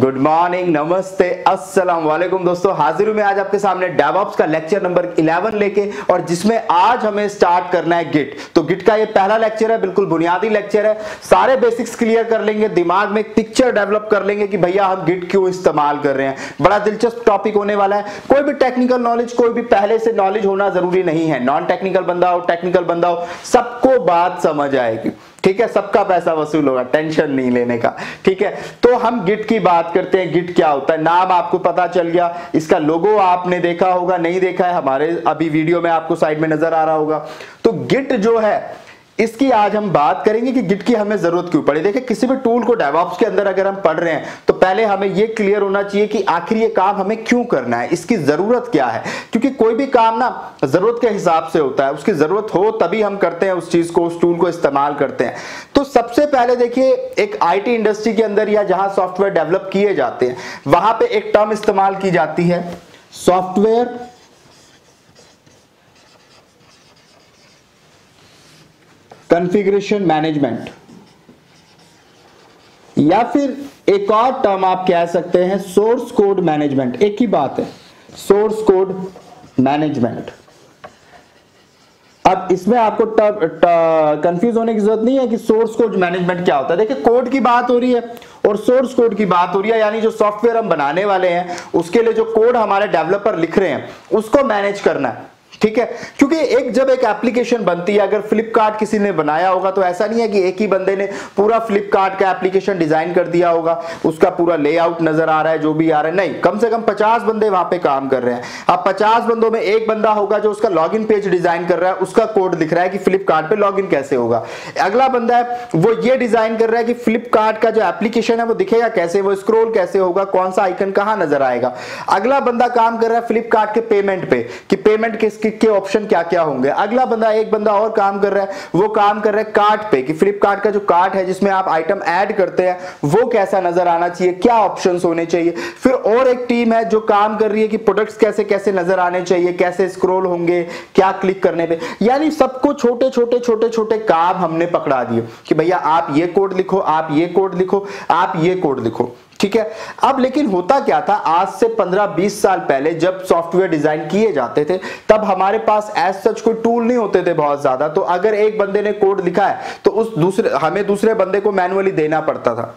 Good morning, नमस्ते, अस्सलाम वालेकुम दोस्तों। हाजिर हूं मैं आज आपके सामने डेवऑप्स का लेक्चर नंबर 11 लेके, और जिसमें आज हमें स्टार्ट करना है गिट। तो गिट का ये पहला लेक्चर है, बिल्कुल बुनियादी लेक्चर है। सारे बेसिक्स क्लियर कर लेंगे, दिमाग में एक पिक्चर डेवलप कर लेंगे कि भैया हम गिट क्यों इस्तेमाल कर रहे हैं। बड़ा दिलचस्प टॉपिक होने वाला है। कोई भी टेक्निकल नॉलेज, कोई भी पहले से नॉलेज होना जरूरी नहीं है। नॉन टेक्निकल बंदा हो, टेक्निकल बंदा हो, सबको बात समझ आएगी। ठीक है, सबका पैसा वसूल होगा, टेंशन नहीं लेने का। ठीक है, तो हम गिट की बात करते हैं। गिट क्या होता है, नाम आपको पता चल गया, इसका लोगो आपने देखा होगा, नहीं देखा है हमारे अभी वीडियो में आपको साइड में नजर आ रहा होगा। तो गिट जो है, इसकी आज हम बात करेंगे कि गिट की हमें जरूरत क्यों पड़ी। देखिए, किसी भी टूल को डेवऑप्स के अंदर अगर हम पढ़ रहे हैं तो पहले हमें यह क्लियर होना चाहिए कि आखिर ये काम हमें क्यों करना है, इसकी जरूरत क्या है। क्योंकि कोई भी काम ना जरूरत के हिसाब से होता है, उसकी जरूरत हो तभी हम करते हैं उस चीज को, उस टूल को इस्तेमाल करते हैं। तो सबसे पहले देखिए, एक IT इंडस्ट्री के अंदर या जहां सॉफ्टवेयर डेवलप किए जाते हैं वहां पर एक टर्म इस्तेमाल की जाती है, सॉफ्टवेयर कॉन्फ़िगरेशन मैनेजमेंट, या फिर एक और टर्म आप कह सकते हैं सोर्स कोड मैनेजमेंट। एक ही बात है, सोर्स कोड मैनेजमेंट। अब इसमें आपको कंफ्यूज होने की जरूरत नहीं है कि सोर्स कोड मैनेजमेंट क्या होता है। देखिए, कोड की बात हो रही है और सोर्स कोड की बात हो रही है, यानी जो सॉफ्टवेयर हम बनाने वाले हैं उसके लिए जो कोड हमारे डेवलपर लिख रहे हैं उसको मैनेज करना है। ठीक है, क्योंकि जब एक एप्लीकेशन बनती है, अगर फ्लिपकार्ट किसी ने बनाया होगा तो ऐसा नहीं है कि एक ही बंदे ने पूरा फ्लिपकार्ट का एप्लीकेशन डिजाइन कर दिया होगा, उसका पूरा लेआउट नजर आ रहा है, जो भी आ रहा है। नहीं, कम से कम 50 बंदे वहां पे काम कर रहे हैं। अब 50 बंदों में एक बंदा होगा जो उसका लॉग इन पेज डिजाइन कर रहा है, उसका कोड लिख रहा है कि फ्लिपकार्ट पे लॉग इन कैसे होगा। अगला बंदा है वो ये डिजाइन कर रहा है कि फ्लिपकार्ट का जो एप्लीकेशन है वो दिखेगा कैसे, वो स्क्रोल कैसे होगा, कौन सा आइकन कहाँ नजर आएगा। अगला बंदा काम कर रहा है फ्लिपकार्ट के पेमेंट पे कि पेमेंट किसकी के ऑप्शन क्या क्या होंगे। अगला बंदा, एक बंदा और काम कर रहा है, वो काम कर रहा है कार्ट पे कि फ्लिपकार्ट का जो कार्ट है जिसमें आप आइटम ऐड करते हैं वो कैसा नजर आना चाहिए, क्या ऑप्शंस होने चाहिए। फिर और एक टीम है जो काम कर रही है कि प्रोडक्ट्स कैसे कैसे नजर आने चाहिए, कैसे स्क्रॉल होंगे, क्या क्लिक करने पे। यानी सबको छोटे छोटे काम हमने पकड़ा दिए कि भैया आप ये कोड लिखो, आप ये कोड लिखो, आप ये कोड लिखो। ठीक है, अब लेकिन होता क्या था, आज से 15-20 साल पहले जब सॉफ्टवेयर डिजाइन किए जाते थे तब हमारे पास एज सच कोई टूल नहीं होते थे बहुत ज्यादा। तो अगर एक बंदे ने कोड लिखा है तो हमें दूसरे बंदे को मैन्युअली देना पड़ता था,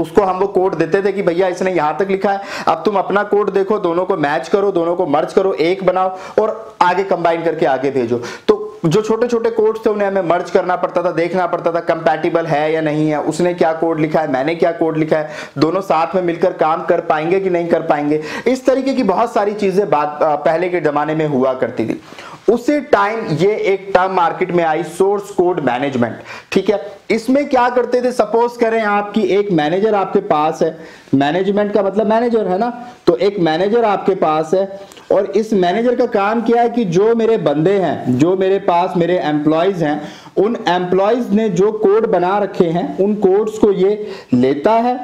उसको हम वो कोड देते थे कि भैया इसने यहां तक लिखा है, अब तुम अपना कोड देखो, दोनों को मैच करो, दोनों को मर्ज करो, एक बनाओ और आगे कंबाइन करके आगे भेजो। तो जो छोटे छोटे कोड्स थे उन्हें हमें मर्ज करना पड़ता था, देखना पड़ता था कंपैटिबल है या नहीं है, उसने क्या कोड लिखा है, मैंने क्या कोड लिखा है, दोनों साथ में मिलकर काम कर पाएंगे कि नहीं कर पाएंगे। इस तरीके की बहुत सारी चीजें पहले के जमाने में हुआ करती थी। उसी टाइम ये एक टर्म मार्केट में आई, सोर्स कोड मैनेजमेंट। ठीक है, इसमें क्या करते थे, सपोज करें आपकी एक मैनेजर आपके पास है, मैनेजमेंट का मतलब मैनेजर है ना, तो एक मैनेजर आपके पास है और इस मैनेजर का काम क्या है कि जो मेरे बंदे हैं, जो मेरे पास मेरे एम्प्लॉयज हैं, उन एम्प्लॉयज ने जो कोड बना रखे हैं उन कोड्स को ये लेता है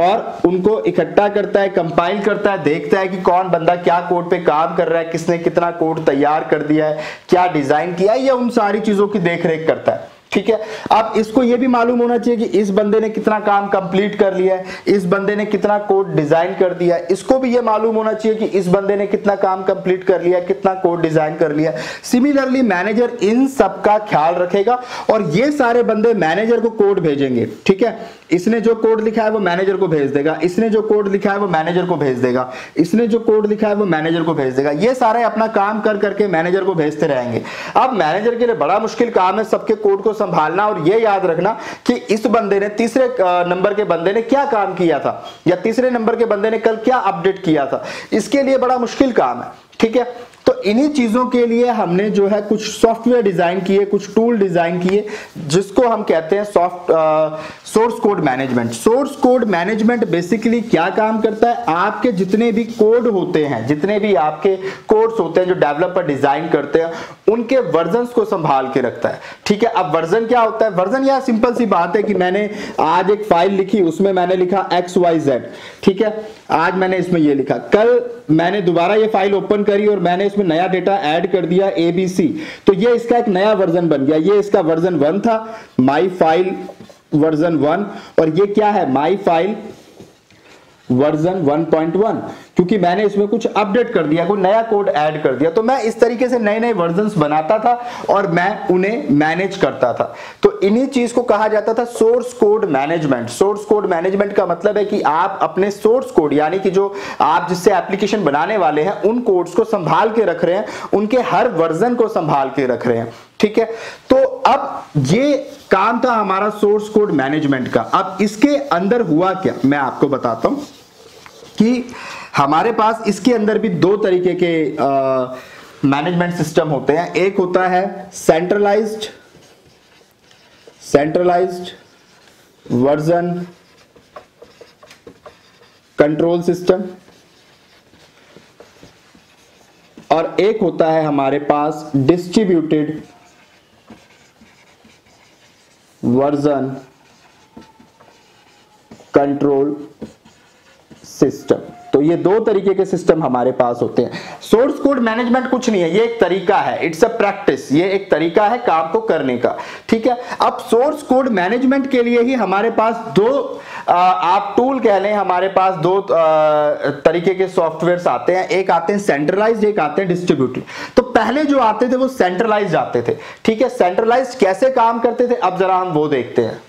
और उनको इकट्ठा करता है, कंपाइल करता है, देखता है कि कौन बंदा क्या कोड पे काम कर रहा है, किसने कितना कोड तैयार कर दिया है, क्या डिजाइन किया है, या उन सारी चीजों की देखरेख करता है। ठीक है, अब इसको ये भी मालूम होना चाहिए कि इस बंदे ने कितना काम कंप्लीट कर लिया है, इस बंदे ने कितना कोड डिजाइन कर दिया है, इसको भी ये मालूम होना चाहिए कि इस बंदे ने कितना काम कंप्लीट कर लिया है, कितना कोड डिजाइन कर लिया है। सिमिलरली मैनेजर इन सब का ख्याल रखेगा और ये सारे बंदे मैनेजर को कोड भेजेंगे। ठीक है, इसने जो कोड लिखा है वो मैनेजर को भेज देगा, इसने जो कोड लिखा है वो मैनेजर को भेज देगा, इसने जो कोड लिखा है वो मैनेजर को भेज देगा। ये सारे अपना काम कर करके मैनेजर को भेजते रहेंगे। अब मैनेजर के लिए बड़ा मुश्किल काम है सबके कोड को संभालना और ये याद रखना कि इस बंदे ने, तीसरे नंबर के बंदे ने क्या काम किया था, या तीसरे नंबर के बंदे ने कल क्या अपडेट किया था। इसके लिए बड़ा मुश्किल काम है। ठीक है, तो इन्हीं चीजों के लिए हमने जो है कुछ सॉफ्टवेयर डिजाइन किए, कुछ टूल डिजाइन किए, जिसको हम कहते हैं source code management. Source code management basically क्या काम करता है, आपके जितने भी कोड होते हैं, जितने भी आपके कोड्स होते हैं जो डेवलपर डिजाइन करते हैं, उनके वर्जन्स को संभाल के रखता है। ठीक है, अब वर्जन क्या होता है, वर्जन यह सिंपल सी बात है कि मैंने आज एक फाइल लिखी, उसमें मैंने लिखा XYZ। ठीक है, आज मैंने इसमें यह लिखा, कल मैंने दोबारा ये फाइल ओपन करी और मैंने इसमें नया डेटा ऐड कर दिया ABC, तो ये इसका एक नया वर्जन बन गया। ये इसका वर्जन 1 था, माई फाइल वर्जन 1, और ये क्या है, माई फाइल वर्जन 1.1, क्योंकि मैंने इसमें कुछ अपडेट कर दिया, कोई नया कोड ऐड कर दिया। तो मैं इस तरीके से नए नए वर्जन बनाता था और मैं उन्हें मैनेज करता था। तो इन्हीं चीज को कहा जाता था source code management. Source code management का मतलब है कि आप अपने सोर्स कोड, यानी कि जो आप जिससे एप्लीकेशन बनाने वाले हैं, उन कोड्स को संभाल के रख रहे हैं, उनके हर वर्जन को संभाल के रख रहे हैं। ठीक है, तो अब ये काम था हमारा सोर्स कोड मैनेजमेंट का। अब इसके अंदर हुआ क्या, मैं आपको बताता हूं कि हमारे पास इसके अंदर भी दो तरीके के मैनेजमेंट सिस्टम होते हैं। एक होता है सेंट्रलाइज्ड वर्जन कंट्रोल सिस्टम, और एक होता है हमारे पास डिस्ट्रीब्यूटेड वर्जन कंट्रोल सिस्टम। तो ये दो तरीके के सिस्टम हमारे पास होते हैं। सोर्स कोड मैनेजमेंट कुछ नहीं है, ये एक तरीका है, इट्स अ प्रैक्टिस, ये एक तरीका है काम को करने का। ठीक है, अब सोर्स कोड मैनेजमेंट के लिए ही हमारे पास दो आप टूल कह लें, हमारे पास दो तरीके के सॉफ्टवेयर्स आते हैं। एक आते हैं सेंट्रलाइज्ड, एक आते हैं डिस्ट्रीब्यूटेड। तो पहले जो आते थे वो सेंट्रलाइज्ड आते थे। ठीक है, सेंट्रलाइज्ड कैसे काम करते थे, अब जरा हम वो देखते हैं।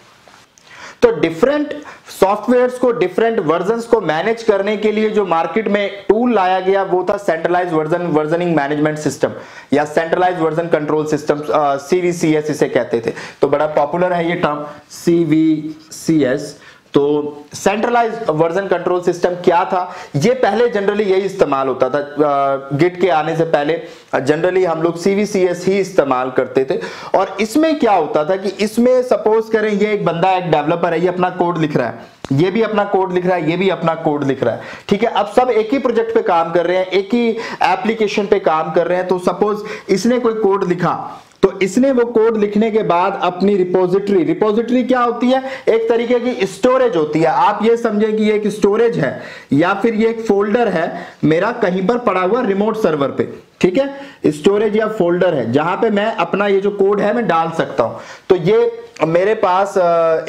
तो डिफरेंट सॉफ्टवेयर्स को, डिफरेंट वर्जन्स को मैनेज करने के लिए जो मार्केट में टूल लाया गया वो था सेंट्रलाइज्ड वर्जनिंग मैनेजमेंट सिस्टम या centralised version control system, CVCS इसे कहते थे। तो बड़ा पॉपुलर है ये टर्म CVCS। तो सेंट्रलाइज्ड वर्जन कंट्रोल सिस्टम क्या था, ये पहले जनरली यही इस्तेमाल होता था। गिट के आने से पहले जनरली हम लोग CVCS ही इस्तेमाल करते थे। और इसमें क्या होता था कि इसमें सपोज करें ये एक बंदा, एक डेवलपर है, ये अपना कोड लिख रहा है, ये भी अपना कोड लिख रहा है, ये भी अपना कोड लिख रहा है। ठीक है, अब सब एक ही प्रोजेक्ट पे काम कर रहे हैं, एक ही एप्लीकेशन पे काम कर रहे हैं। तो सपोज इसने कोई कोड लिखा, तो इसने वो कोड लिखने के बाद अपनी रिपोजिटरी क्या होती है, एक तरीके की स्टोरेज होती है। आप ये समझें कि ये एक स्टोरेज है या फिर ये एक फोल्डर है मेरा कहीं पर पड़ा हुआ रिमोट सर्वर पे। ठीक है, स्टोरेज या फोल्डर है जहां पे मैं अपना ये जो कोड है मैं डाल सकता हूं। तो ये मेरे पास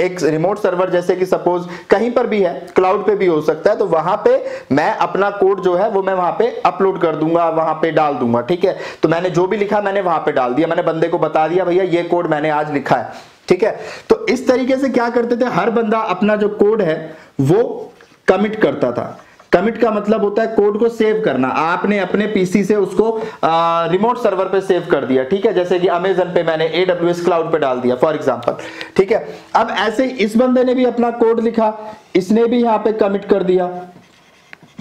एक रिमोट सर्वर, जैसे कि सपोज कहीं पर भी है, क्लाउड पे भी हो सकता है, तो वहां पे मैं अपना कोड जो है वो मैं वहां पे अपलोड कर दूंगा, वहां पे डाल दूंगा। ठीक है, तो मैंने जो भी लिखा मैंने वहां पे डाल दिया, मैंने बंदे को बता दिया भैया ये कोड मैंने आज लिखा है। ठीक है, तो इस तरीके से क्या करते थे, हर बंदा अपना जो कोड है वो कमिट करता था। कमिट का मतलब होता है कोड को सेव करना, आपने अपने पीसी से उसको रिमोट सर्वर पे सेव कर दिया। ठीक है, जैसे कि अमेज़न पे मैंने AWS क्लाउड पे डाल दिया फॉर एग्जांपल। ठीक है, अब ऐसे ही इस बंदे ने भी अपना कोड लिखा, इसने भी यहाँ पे कमिट कर दिया।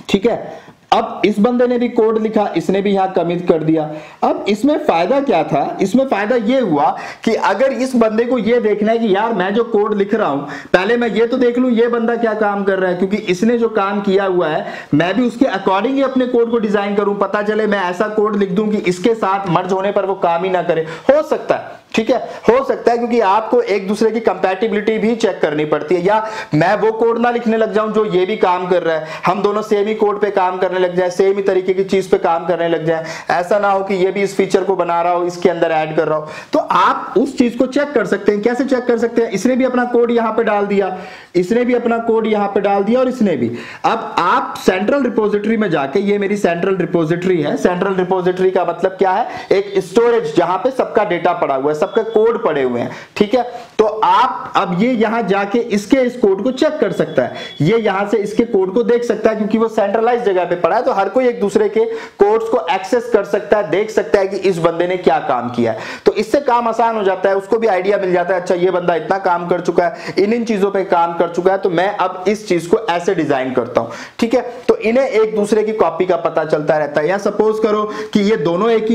ठीक है, अब इस बंदे ने भी कोड लिखा, इसने भी यहाँ कमिट कर दिया। अब इसमें फायदा क्या था, इसमें फायदा ये हुआ कि अगर इस बंदे को ये देखना है कि यार मैं जो कोड लिख रहा हूं, पहले मैं ये तो देख लूं ये बंदा क्या काम कर रहा है, क्योंकि इसने जो काम किया हुआ है मैं भी उसके अकॉर्डिंग ही अपने कोड को डिजाइन करूं। पता चले मैं ऐसा कोड लिख दूं कि इसके साथ मर्ज होने पर वो काम ही ना करे, हो सकता है। ठीक है, हो सकता है, क्योंकि आपको एक दूसरे की कंपैटिबिलिटी भी चेक करनी पड़ती है, या मैं वो कोड ना लिखने लग जाऊं जो ये भी काम कर रहा है, हम दोनों सेम ही कोड पे काम करने लग जाए, सेम ही तरीके की चीज पे काम करने लग जाए। ऐसा ना हो कि ये भी इस फीचर को बना रहा हो, इसके अंदर ऐड कर रहा हो। तो आप उस चीज को चेक कर सकते हैं। कैसे चेक कर सकते हैं, इसने भी अपना कोड यहाँ पे डाल दिया, इसने भी अपना कोड यहाँ पे डाल दिया, और इसने भी। अब आप सेंट्रल रिपोजिटरी में जाके, ये मेरी सेंट्रल रिपोजिटरी है, सेंट्रल रिपोजिटरी का मतलब क्या है, एक स्टोरेज जहां पे सबका डेटा पड़ा हुआ है, सबके कोड पड़े हुए हैं। ठीक है, तो आप अब ये यहां जाके इसके इस कोड को चेक कर सकता है, ये यहां से इसके कोड को देख सकता है, क्योंकि वो सेंट्रलाइज्ड जगह पे पड़ा है। तो हर कोई एक दूसरे के कोड्स को एक्सेस कर सकता है, देख सकता है कि इस बंदे ने क्या काम किया है। तो इससे काम आसान हो जाता है, उसको भी आइडिया मिल जाता है, अच्छा ये बंदा इतना काम कर चुका है, इन चीजों पर काम कर चुका है, तो मैं अब इस चीज को ऐसे डिजाइन करता हूं। ठीक है, तो इन्हें एक दूसरे की कॉपी का पता चलता रहता है। या सपोज करो कि ये दोनों एक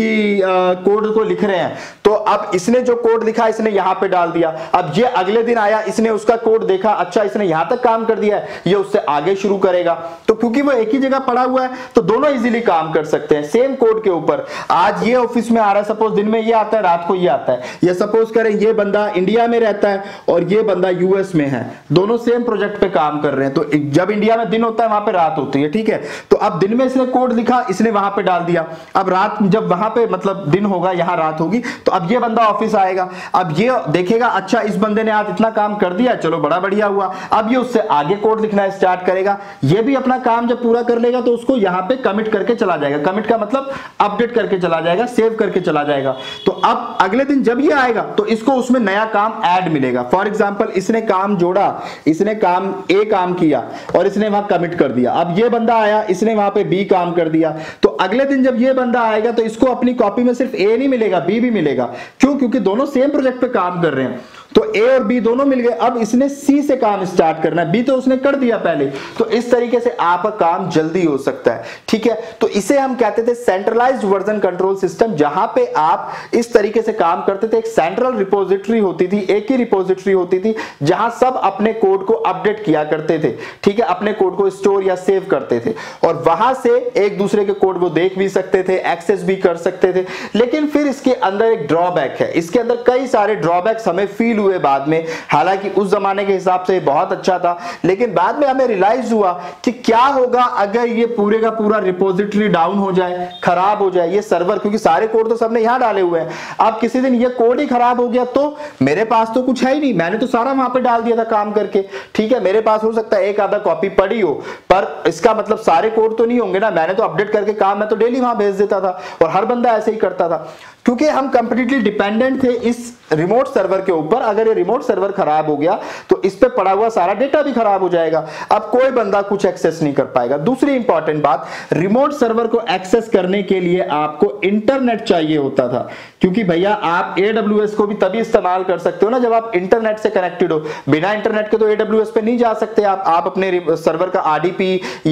ही कोड को लिख रहे हैं, तो अब इसने जो कोड लिखा इसने यहां पे डाल दिया। अब ये अगले दिन आया, इसने उसका कोड देखा, अच्छा इसने यहां तक काम कर दिया है, ये उससे आगे शुरू करेगा। तो क्योंकि वो एक ही जगह पड़ा हुआ है, तो दोनों इजीली काम कर सकते हैं सेम कोड के ऊपर। आज ये ऑफिस में आ रहा है, सपोज दिन में ये आता है, रात को ये आता है। या सपोज करें ये बंदा इंडिया में रहता है और ये बंदा यूएस में है, दोनों सेम प्रोजेक्ट पे काम कर रहे हैं। तो जब इंडिया में दिन होता है, वहां पे रात होती है। ठीक है, तो अब दिन में इसने कोड लिखा, इसने वहां पे डाल दिया। अब रात, जब वहां पे मतलब दिन होगा, यहां रात होगी, तो अब ये बंदा ऑफिस आएगा, अब ये देखेगा देखेगा अच्छा इस बंदे ने आज इतना काम कर दिया, चलो बड़ा बढ़िया हुआ। अब ये उससे आगे कोड लिखना स्टार्ट करेगा, ये भी अपना काम जब पूरा कर लेगा तो उसको यहाँ पे कमिट करके चला जाएगा। कमिट का मतलब अपडेट करके चला जाएगा, सेव करके चला जाएगा। तो अब अगले दिन जब ये आएगा तो इसको उसमें नया काम ऐड मिलेगा। फॉर एग्जाम्पल इसने काम जोड़ा, इसने काम ए काम किया और इसने वहां कमिट कर दिया। अब ये बंदा आया, इसने वहां पे बी काम कर दिया, तो अगले दिन जब ये बंदा आएगा तो इसको अपनी कॉपी में सिर्फ ए नहीं मिलेगा, बी भी मिलेगा। क्यों? क्योंकि दोनों सेम प्रोजेक्ट पे काम कर रहे हैं, तो ए और बी दोनों मिल गए। अब इसने सी से काम स्टार्ट करना है, बी तो उसने कर दिया पहले। तो इस तरीके से आपका काम जल्दी हो सकता है, ठीक है। तो इसे हम कहते थे सेंट्रलाइज्ड वर्जन कंट्रोल सिस्टम, जहां पे आप इस तरीके से काम करते थे। एक सेंट्रल रिपोजिटरी होती थी, एक ही रिपोजिटरी होती थी, जहां सब अपने कोड को अपडेट किया करते थे, ठीक है, अपने कोड को स्टोर या सेव करते थे और वहां से एक दूसरे के कोड वो देख भी सकते थे, एक्सेस भी कर सकते थे। लेकिन फिर इसके अंदर एक ड्रॉबैक है, इसके अंदर कई सारे ड्रॉबैक्स हमें फील हुए बाद में। हालांकि उस जमाने के हिसाब से बहुत अच्छा था, लेकिन बाद में हमें रियलाइज हुआ कि क्या होगा अगर ये पूरे का पूरा रिपोजिटरी डाउन हो जाए, खराब हो जाए, ये सर्वर, क्योंकि सारे कोड तो सबने यहां डाले हुए हैं। अब किसी दिन ये कोड ही खराब हो गया तो मेरे पास तो कुछ है ही नहीं, मैंने तो सारा वहां पे डाल दिया था काम करके, ठीक है। मेरे पास हो सकता है एक आधा कॉपी पड़ी हो, पर इसका मतलब सारे कोड तो नहीं होंगे ना, मैंने तो अपडेट करके काम मैं तो डेली वहां भेज देता था और हर बंदा ऐसे ही करता था, क्योंकि हम कंप्लीटली डिपेंडेंट थे इस रिमोट सर्वर के ऊपर। अगर ये रिमोट सर्वर खराब हो गया तो इस पे पड़ा हुआ सारा डेटा भी खराब हो जाएगा, अब कोई बंदा कुछ एक्सेस नहीं कर पाएगा। दूसरी इंपॉर्टेंट बात, रिमोट सर्वर को एक्सेस करने के लिए आपको इंटरनेट चाहिए होता था, क्योंकि भैया आप AWS को भी तभी इस्तेमाल कर सकते हो ना जब आप इंटरनेट से कनेक्टेड हो। बिना इंटरनेट के तो AWS पे नहीं जा सकते आप अपने सर्वर का RDP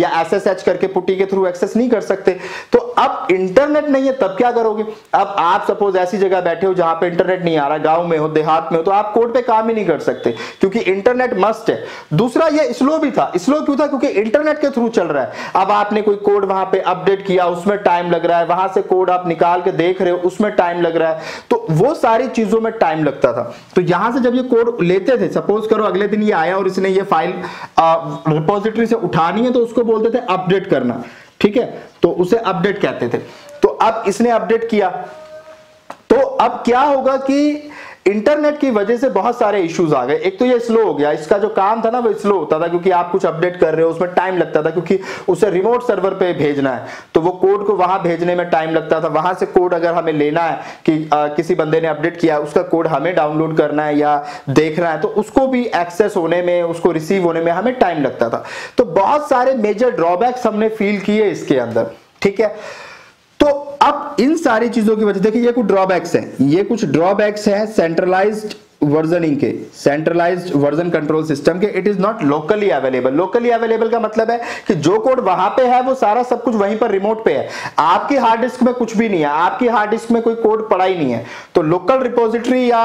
या SSH करके पुटी के थ्रू एक्सेस नहीं कर सकते। तो अब इंटरनेट नहीं है तब क्या करोगे? अब आप सपोज ऐसी जगह बैठे हो जहां पे इंटरनेट नहीं आ रहा, गांव में हो, देहात में हो, तो आप कोड पे काम ही नहीं कर सकते क्योंकि इंटरनेट मस्ट है। दूसरा ये स्लो भी था, स्लो क्यों था? क्योंकि इंटरनेट के थ्रू चल रहा है। अब आपने कोई कोड वहां पे अपडेट किया, उसमें टाइम लग रहा है, वहां से कोड आप निकाल के देख रहे हो, उसमें टाइम लग रहा है, तो वो सारी चीजों में टाइम लगता था। तो यहां से जब ये कोड लेते थे, सपोज करो अगले दिन ये आया और इसने ये फाइल रिपोजिटरी से उठानी है, तो उसको बोलते थे अपडेट करना, ठीक है, तो उसे अपडेट कहते थे। तो अब इसने अपडेट किया तो अब क्या होगा कि इंटरनेट की वजह से बहुत सारे इश्यूज आ गए। एक तो ये स्लो हो गया, इसका जो काम था ना वो स्लो होता था क्योंकि आप कुछ अपडेट कर रहे हो, उसमें टाइम लगता था क्योंकि उसे रिमोट सर्वर पे भेजना है, तो वो कोड को वहां भेजने में टाइम लगता था। वहां से कोड अगर हमें लेना है कि किसी बंदे ने अपडेट किया, उसका कोड हमें डाउनलोड करना है या देखना है, तो उसको भी एक्सेस होने में, उसको रिसीव होने में हमें टाइम लगता था। तो बहुत सारे मेजर ड्रॉबैक्स हमने फील किए इसके अंदर, ठीक है। तो अब इन सारी चीजों की वजह, देखिए ये कुछ ड्रॉबैक्स हैं, ये कुछ ड्रॉबैक्स हैं सेंट्रलाइज्ड वर्जनिंग के, सेंट्रलाइज्ड वर्जन कंट्रोल सिस्टम के। It is not locally available. Locally available का मतलब है कि जो कोड वहां पे है वो सारा सब कुछ वहीं पर रिमोट पे है, आपकी हार्ड डिस्क में कुछ भी नहीं है, आपकी हार्ड डिस्क में कोई कोड पड़ा ही नहीं है। तो लोकल रिपोजिटरी या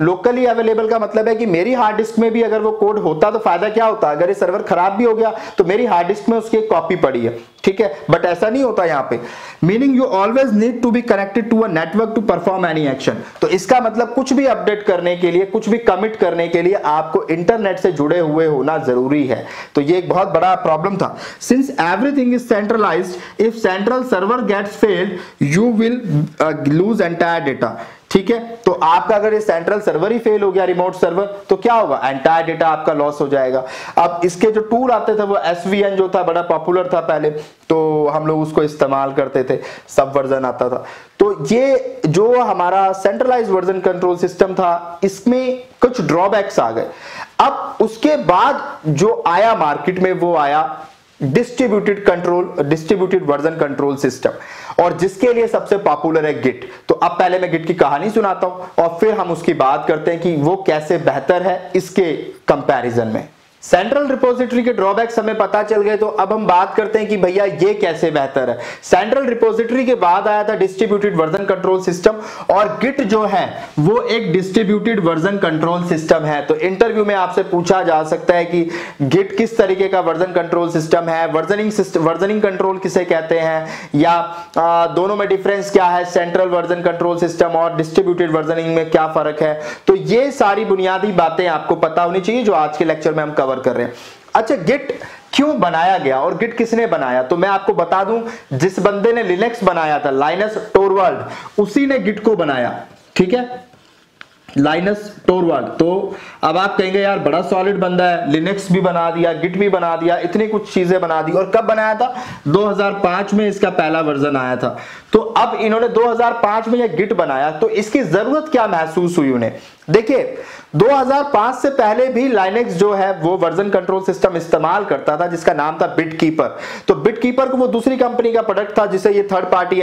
लोकली अवेलेबल का मतलब है कि मेरी हार्ड डिस्क में भी अगर वो कोड होता तो फायदा क्या होता, अगर ये सर्वर खराब भी हो गया तो मेरी हार्ड डिस्क में उसकी एक कॉपी पड़ी है, ठीक है, बट ऐसा नहीं होता यहाँ पे। Meaning you always need to be connected to a network to perform any action. तो इसका मतलब कुछ भी अपडेट करने के लिए, कुछ भी कमिट करने के लिए आपको इंटरनेट से जुड़े हुए होना जरूरी है। तो ये एक बहुत बड़ा प्रॉब्लम था। Since everything is centralised, if central server gets failed you will lose entire data, ठीक है। तो आपका अगर ये सेंट्रल सर्वर ही फेल हो गया, रिमोट सर्वर, तो क्या होगा? एंटायर डेटा आपका लॉस हो जाएगा। अब इसके जो टूल आते थे वो SVN जो था बड़ा पॉपुलर था पहले, तो हम लोग उसको इस्तेमाल करते थे, सब वर्जन आता था। तो ये जो हमारा सेंट्रलाइज्ड वर्जन कंट्रोल सिस्टम था इसमें कुछ ड्रॉबैक्स आ गए। अब उसके बाद जो आया मार्केट में वो आया डिस्ट्रीब्यूटेड वर्जन कंट्रोल सिस्टम, और जिसके लिए सबसे पॉपुलर है गिट। तो अब पहले मैं गिट की कहानी सुनाता हूं और फिर हम उसकी बात करते हैं कि वो कैसे बेहतर है इसके कंपैरिजन में। सेंट्रल रिपोजिटरी के ड्रॉबैक्स हमें पता चल गए, तो अब हम बात करते हैं कि भैया ये कैसे बेहतर है। सेंट्रल रिपोजिटरी के बाद आया था डिस्ट्रीब्यूटेड वर्जन कंट्रोल सिस्टम, और गिट जो है वो एक डिस्ट्रीब्यूटेड वर्जन कंट्रोल सिस्टम है। तो इंटरव्यू में आपसे पूछा जा सकता है कि गिट किस तरीके का वर्जन कंट्रोल सिस्टम है, वर्जनिंग कंट्रोल किसे कहते हैं, या दोनों में डिफरेंस क्या है, सेंट्रल वर्जन कंट्रोल सिस्टम और डिस्ट्रीब्यूटेड वर्जनिंग में क्या फर्क है। तो ये सारी बुनियादी बातें आपको पता होनी चाहिए जो आज के लेक्चर में हम कर रहे हैं। अच्छा, गिट क्यों बनाया गया और गिट किसने बनाया? तो मैं आपको बता दूं, जिस बंदे ने लिनक्स बनाया था, लाइनस टोरवाल्ड, उसी ने गिट को बनाया, ठीक है। Linus Torvalds. तो अब आप कहेंगे यार बड़ा सॉलिड बंदा है, लिनक्स भी बना दिया, गिट भी बना दिया, इतनी कुछ चीजें बना दी। और कब बनाया था? 2005 में इसका पहला वर्जन आया था। तो अब इन्होंने 2005 में यह गिट बनाया, तो इसकी जरूरत क्या महसूस हुई उन्हें? देखिए 2005 से पहले भी लाइनेक्स जो है वो वर्जन कंट्रोल सिस्टम इस्तेमाल करता था जिसका नाम था बिटकीपर। तो बिटकीपर को वो दूसरी कंपनी का प्रोडक्ट था जिसे ये थर्ड पार्टी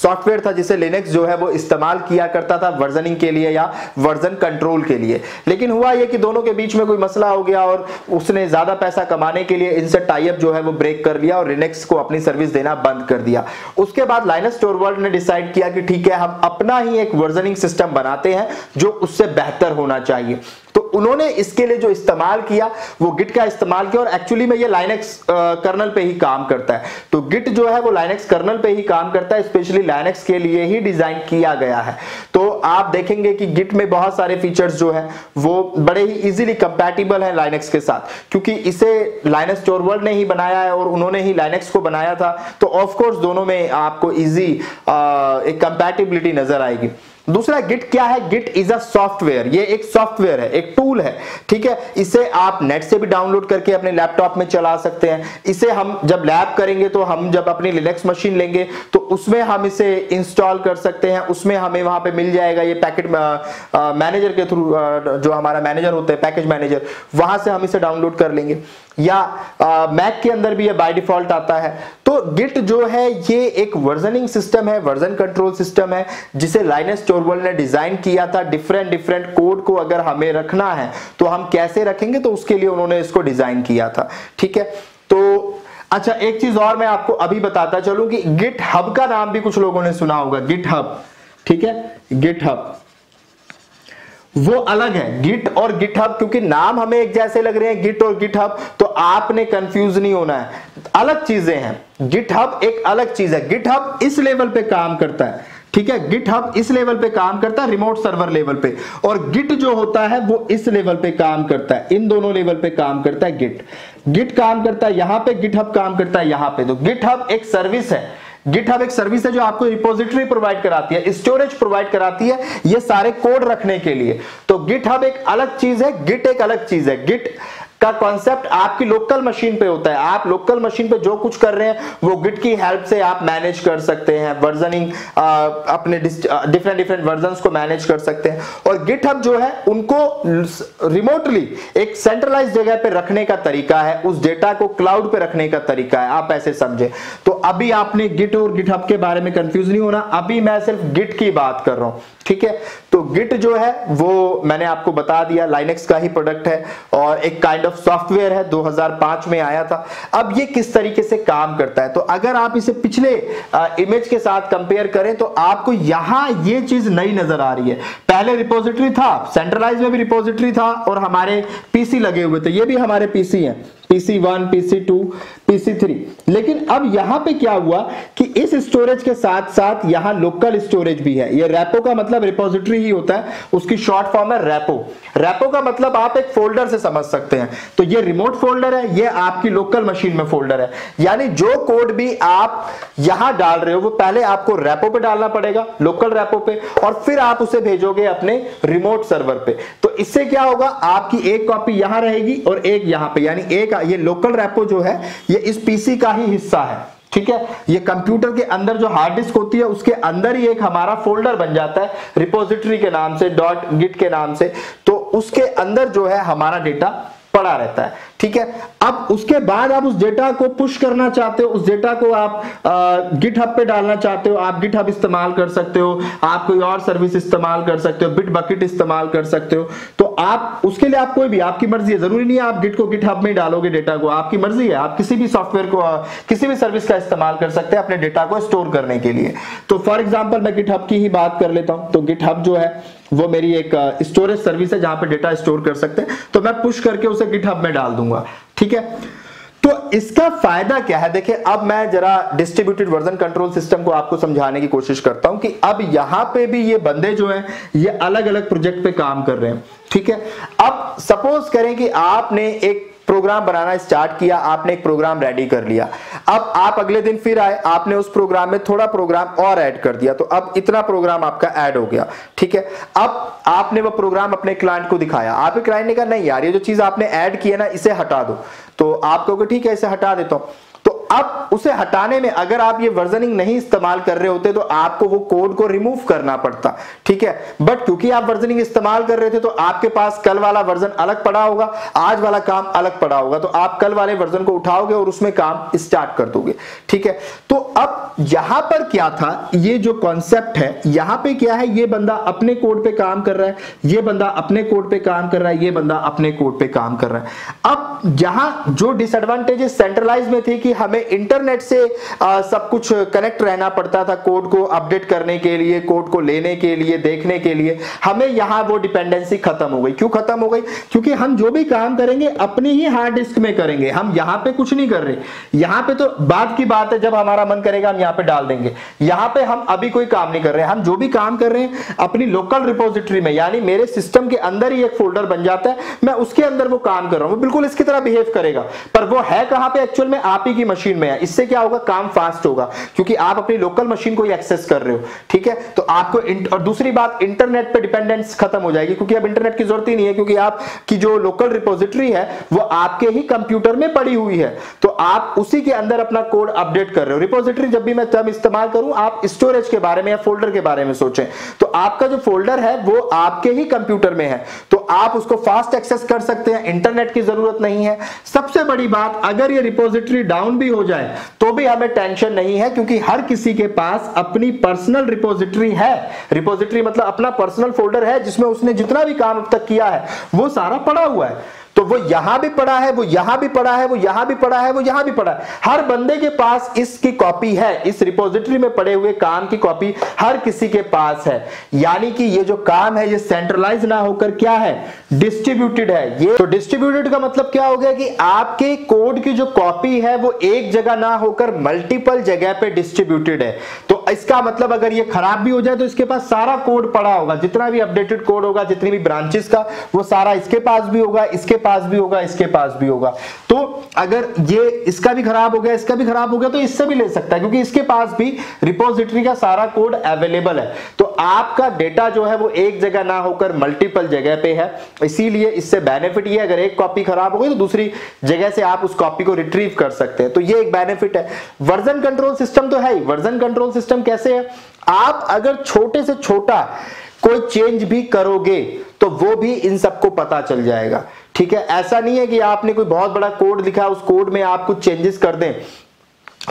सॉफ्टवेयर था जिसे लिनक्स जो है वो इस्तेमाल किया करता था वर्जनिंग के लिए या वर्जन कंट्रोल के लिए। लेकिन हुआ ये कि दोनों के बीच में कोई मसला हो गया और उसने ज्यादा पैसा कमाने के लिए इनसे टाई अप जो है वो ब्रेक कर लिया और लिनक्स को अपनी सर्विस देना बंद कर दिया। उसके बाद लाइनस टोरवर्ड ने डिसाइड किया कि ठीक है, हम अपना ही एक वर्जनिंग सिस्टम बनाते हैं जो उससे बेहतर होना चाहिए। तो उन्होंने इसके लिए जो इस्तेमाल किया वो गिट का इस्तेमाल किया, और एक्चुअली में ये लाइनेक्स कर्नल पे ही काम करता है। तो गिट जो है वो लाइनेक्स कर्नल पे ही काम करता है, स्पेशली लाइनेक्स के लिए ही डिजाइन किया गया है। तो आप देखेंगे कि गिट में बहुत सारे फीचर्स जो है वो बड़े ही इजीली कंपैटिबल है लाइनेक्स के साथ, क्योंकि इसे लाइनस टोरवर्ड ने ही बनाया है और उन्होंने ही लाइनेक्स को बनाया था। तो ऑफकोर्स दोनों में आपको इजी एक कंपैटिबिलिटी नजर आएगी। दूसरा, गिट क्या है? गिट इज अ सॉफ्टवेयर, ये एक सॉफ्टवेयर है, एक टूल है, ठीक है। इसे आप नेट से भी डाउनलोड करके अपने लैपटॉप में चला सकते हैं। इसे हम जब लैब करेंगे, तो हम जब अपनी लिनक्स मशीन लेंगे तो उसमें हम इसे इंस्टॉल कर सकते हैं, उसमें हमें वहां पे मिल जाएगा। ये पैकेट मैनेजर के थ्रू जो हमारा मैनेजर होता है, पैकेज मैनेजर, वहां से हम इसे डाउनलोड कर लेंगे। या मैक के अंदर भी ये बाय डिफॉल्ट आता है। तो गिट जो है ये एक वर्जनिंग सिस्टम है, वर्जन कंट्रोल सिस्टम है जिसे लाइनस टोरवर्ड ने डिजाइन किया था। डिफरेंट डिफरेंट कोड को अगर हमें रखना है तो हम कैसे रखेंगे, तो उसके लिए उन्होंने इसको डिजाइन किया था, ठीक है। तो अच्छा, एक चीज और मैं आपको अभी बताता चलूं कि गिट हब का नाम भी कुछ लोगों ने सुना होगा, गिट हब, ठीक है। गिट हब वो अलग है, गिट और गिटहब, क्योंकि नाम हमें एक जैसे लग रहे हैं, गिट और गिटहब, तो आपने कंफ्यूज नहीं होना है, अलग चीजें हैं। गिटहब एक अलग चीज है, गिटहब इस लेवल पे काम करता है, ठीक है। गिटहब इस लेवल पे काम करता है, रिमोट सर्वर लेवल पे, और गिट जो होता है वो इस लेवल पे काम करता है। इन दोनों लेवल पे काम करता है। गिट काम करता है यहां पे, गिटहब काम करता है यहां पे। तो गिटहब एक सर्विस है, GitHub एक सर्विस है जो आपको रिपोजिटरी प्रोवाइड कराती है, स्टोरेज प्रोवाइड कराती है ये सारे कोड रखने के लिए। तो GitHub एक अलग चीज है, Git एक अलग चीज है। Git का कॉन्सेप्ट आपकी लोकल मशीन पे होता है, आप लोकल मशीन पे जो कुछ कर रहे हैं वो गिट की हेल्प से आप मैनेज कर सकते हैं, वर्जनिंग अपने डिफरेंट डिफरेंट वर्जन्स को मैनेज कर सकते हैं। और गिटहब जो है उनको रिमोटली एक सेंट्रलाइज्ड जगह पे रखने का तरीका है, उस डेटा को क्लाउड पे रखने का तरीका है, आप ऐसे समझे। तो अभी आपने गिट और गिटहब के बारे में कंफ्यूज नहीं होना, अभी मैं सिर्फ गिट की बात कर रहा हूँ, ठीक है। तो गिट जो है वो मैंने आपको बता दिया, लाइनेक्स का ही प्रोडक्ट है और एक काइंड सॉफ्टवेयर है, 2005 में आया था। अब ये किस तरीके से काम करता है, तो अगर आप इसे पिछले इमेज के साथ कंपेयर करें तो आपको यहां ये चीज नई नजर आ रही है। पहले रिपोजिटरी था, सेंट्रलाइज में भी रिपोजिटरी था, और हमारे पीसी लगे हुए थे, ये भी हमारे पीसी हैं, PC1, PC2, PC3। लेकिन अब यहां पे क्या हुआ कि इस स्टोरेज के साथ साथ यहां लोकल स्टोरेज भी है। ये रेपो का मतलब रिपोजिटरी ही होता है, उसकी शॉर्ट फॉर्म है रेपो। रेपो का मतलब आप एक फोल्डर से समझ सकते हैं। तो ये रिमोट फोल्डर है, ये आपकी लोकल मशीन में फोल्डर है, यानी जो कोड भी आप यहां डाल रहे हो वो पहले आपको रेपो पे डालना पड़ेगा, लोकल रेपो पे, और फिर आप उसे भेजोगे अपने रिमोट सर्वर पे। तो इससे क्या होगा, आपकी एक कॉपी यहां रहेगी और एक यहां पे, यानी एक ये लोकल रेपो जो है ये इस पीसी का ही हिस्सा है, ठीक है। ये कंप्यूटर के अंदर जो हार्ड डिस्क होती है उसके अंदर ही एक हमारा फोल्डर बन जाता है रिपोजिटरी के नाम से, .git के नाम से। तो उसके अंदर जो है हमारा डेटा पड़ा रहता है, ठीक है। अब उसके बाद आप उस डेटा को पुश करना चाहते हो, उस डेटा को आप गिटहब पे डालना चाहते हो, आप गिटहब इस्तेमाल कर सकते हो, आप कोई और सर्विस इस्तेमाल कर सकते हो, बिट बकेट इस्तेमाल कर सकते हो। तो आप उसके लिए आप कोई भी, आपकी मर्जी है, जरूरी नहीं है आप गिट को गिटहब में डालोगे डेटा को, आपकी मर्जी है, आप किसी भी सॉफ्टवेयर को, किसी भी सर्विस का इस्तेमाल कर सकते हैं अपने डेटा को स्टोर करने के लिए। तो फॉर एग्जाम्पल मैं गिटहब की ही बात कर लेता हूँ। तो गिटहब जो है वो मेरी एक स्टोरेज सर्विस है जहां पे डेटा स्टोर कर सकते हैं, तो मैं पुश करके उसे गिटहब में डाल दूंगा, ठीक है। तो इसका फायदा क्या है, देखिए अब मैं जरा डिस्ट्रीब्यूटेड वर्जन कंट्रोल सिस्टम को आपको समझाने की कोशिश करता हूं कि अब यहां पे भी ये बंदे जो हैं ये अलग अलग प्रोजेक्ट पे काम कर रहे हैं, ठीक है। अब सपोज करें कि आपने एक प्रोग्राम बनाना स्टार्ट किया, आपने एक प्रोग्राम रेडी कर लिया। अब आप अगले दिन फिर आए, आपने उस प्रोग्राम में थोड़ा प्रोग्राम और ऐड कर दिया, तो अब इतना प्रोग्राम आपका ऐड हो गया, ठीक है। अब आपने वो प्रोग्राम अपने क्लाइंट को दिखाया, आपके क्लाइंट ने कहा नहीं यार ये जो चीज आपने ऐड की है ना इसे हटा दो, तो आप कहोगे ठीक है इसे हटा देता हूं। तो अब उसे हटाने में अगर आप ये वर्जनिंग नहीं इस्तेमाल कर रहे होते तो आपको वो कोड को रिमूव करना पड़ता, ठीक है। बट क्योंकि आप वर्जनिंग इस्तेमाल कर रहे थे तो आपके पास कल वाला वर्जन अलग पड़ा होगा, आज वाला काम अलग पड़ा होगा, तो आप कल वाले वर्जन को उठाओगे और उसमें काम स्टार्ट कर दोगे, ठीक है। तो अब यहां पर क्या था, ये जो कॉन्सेप्ट है यहां पर क्या है, ये बंदा अपने कोड पे काम कर रहा है, ये बंदा अपने कोड पे काम कर रहा है, ये बंदा अपने कोड पे काम कर रहा है। अब यहां जो डिसएडवांटेजेस सेंट्रलाइज में थे कि हमें इंटरनेट से सब कुछ कनेक्ट रहना पड़ता था, कोड को अपडेट करने के लिए, कोड को लेने के लिए, देखने के लिए, हमें यहां वो डिपेंडेंसी खत्म हो गई। क्यों खत्म हो गई? क्योंकि हम जो भी काम करेंगे अपनी ही हार्ड डिस्क में करेंगे, हम यहां पे कुछ नहीं कर रहे। यहां पे तो बाद की बात है, जब हमारा मन करेगा हम यहां पे डाल देंगे, यहां पे हम अभी कोई काम नहीं कर रहे हैं। हम जो भी काम कर रहे हैं अपनी लोकल रिपोजिटरी में, यानी मेरे सिस्टम के अंदर ही एक फोल्डर बन जाता है, मैं उसके अंदर वो काम कर रहा हूं, वो बिल्कुल इसकी तरह बिहेव करेगा, पर वो है कहां पे, एक्चुअल में आप ही की मशीन में है। इससे क्या होगा, काम फास्ट होगा क्योंकि आप अपनी लोकल मशीन को ही एक्सेस कर रहे हो, ठीक है। तो आपको और दूसरी बात, इंटरनेट पे डिपेंडेंस खत्म हो जाएगी क्योंकि अब इंटरनेट की जरूरत ही नहीं है, क्योंकि आपकी जो लोकल रिपोजिटरी है वो आपके ही कंप्यूटर में पड़ी हुई है, तो आप उसी के अंदर अपना कोड अपडेट कर रहे हो। रिपोजिटरी जब भी मैं टर्म इस्तेमाल करूं, आप स्टोरेज के बारे में या फोल्डर के बारे में सोचें, तो आपका जो फोल्डर है वो आपके ही कंप्यूटर में है, तो आप उसको फास्ट एक्सेस कर सकते हैं, इंटरनेट की जरूरत नहीं है। सबसे बड़ी बात, अगर ये रिपोजिटरी डाउन भी हो जाए तो भी हमें टेंशन नहीं है क्योंकि हर किसी के पास अपनी पर्सनल रिपोजिटरी है। रिपोजिटरी मतलब अपना पर्सनल फोल्डर है जिसमें उसने जितना भी काम अब तक किया है वो सारा पड़ा हुआ है, तो वो यहां भी पड़ा है, वो यहां भी पड़ा है, वो यहां भी पड़ा है, वो यहां भी पड़ा है। हर बंदे के पास इसकी कॉपी है, इस रिपोजिटरी में पड़े हुए काम की कॉपी हर किसी के पास है, यानी कि ये जो काम है ये सेंट्रलाइज ना होकर क्या है, डिस्ट्रीब्यूटेड है। ये तो डिस्ट्रीब्यूटेड का मतलब क्या हो गया कि आपके कोड की जो कॉपी है वो एक जगह ना होकर मल्टीपल जगह पे डिस्ट्रीब्यूटेड है। तो इसका मतलब अगर ये खराब भी हो जाए तो इसके पास सारा कोड पड़ा होगा, जितना भी अपडेटेड कोड होगा, जितनी भी ब्रांचेस का, वो सारा इसके पास भी होगा, इसके पास भी होगा, इसके पास भी होगा। तो अगर ये इसका भी खराब हो गया, इसका भी खराब हो गया, तो इससे भी ले सकता है क्योंकि इसके पास भी रिपोजिटरी का सारा कोड अवेलेबल है। तो आपका डेटा जो है वो एक जगह ना होकर मल्टीपल जगह पे है, इसीलिए इससे बेनिफिट ये, अगर एक कॉपी खराब हो गई तो दूसरी जगह से आप उस कॉपी को रिट्रीव कर सकते हैं, तो ये एक बेनिफिट है। वर्जन कंट्रोल सिस्टम तो है ही। वर्जन कंट्रोल सिस्टम कैसे है, आप अगर छोटे से छोटा कोई चेंज भी करोगे तो वो भी इन सबको पता चल जाएगा, ठीक है। ऐसा नहीं है कि आपने कोई बहुत बड़ा कोड लिखा, उस कोड में आप कुछ चेंजेस कर दें